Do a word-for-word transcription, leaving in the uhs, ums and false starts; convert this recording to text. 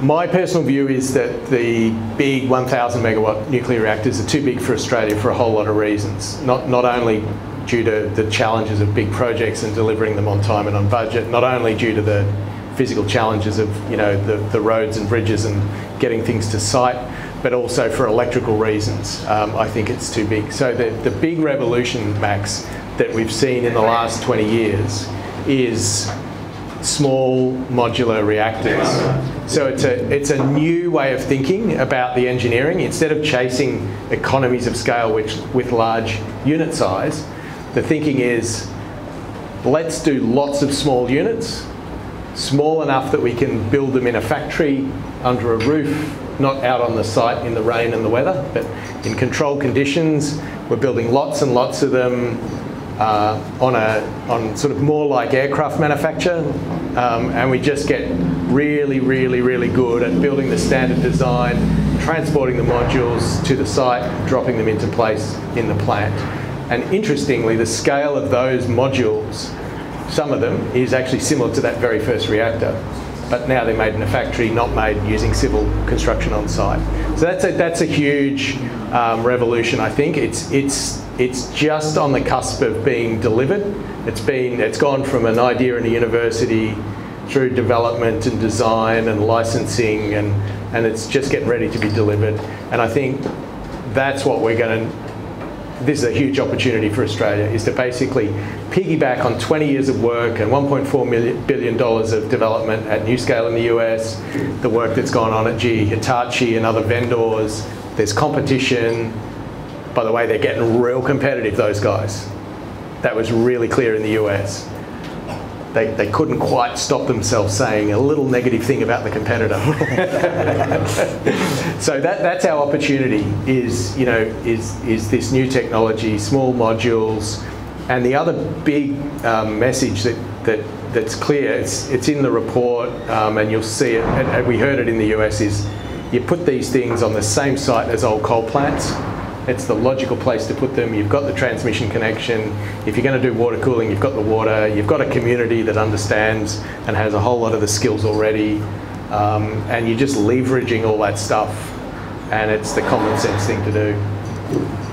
My personal view is that the big one thousand megawatt nuclear reactors are too big for Australia for a whole lot of reasons. Not, not only due to the challenges of big projects and delivering them on time and on budget, not only due to the physical challenges of you know the, the roads and bridges and getting things to site, but also for electrical reasons. Um, I think it's too big. So the, the big revolution, Max, that we've seen in the last twenty years is small modular reactors. So it's a, it's a new way of thinking about the engineering. Instead of chasing economies of scale which, with large unit size, the thinking is, let's do lots of small units, small enough that we can build them in a factory, under a roof, not out on the site in the rain and the weather, but in controlled conditions. We're building lots and lots of them uh, on a on sort of more like aircraft manufacture, um, and we just get really, really, really good at building the standard design, transporting the modules to the site, dropping them into place in the plant. And interestingly, the scale of those modules, some of them, is actually similar to that very first reactor. But now they're made in a factory, not made using civil construction on site. So that's a, that's a huge um, revolution, I think. It's, it's, it's just on the cusp of being delivered. It's been, it's gone from an idea in a university through development and design and licensing, and, and it's just getting ready to be delivered. And I think that's what we're going to... This is a huge opportunity for Australia, is to basically piggyback on twenty years of work and one point four billion dollars of development at NuScale in the U S, the work that's gone on at G E, Hitachi and other vendors. There's competition. By the way, they're getting real competitive, those guys. That was really clear in the U S. They, they couldn't quite stop themselves saying a little negative thing about the competitor. So that, that's our opportunity, is, you know, is, is this new technology, small modules. And the other big um, message that, that, that's clear, it's, it's in the report, um, and you'll see it, and, and we heard it in the U S, is you put these things on the same site as old coal plants. It's the logical place to put them. You've got the transmission connection. If you're going to do water cooling, you've got the water. You've got a community that understands and has a whole lot of the skills already. Um, and you're just leveraging all that stuff. And it's the common sense thing to do.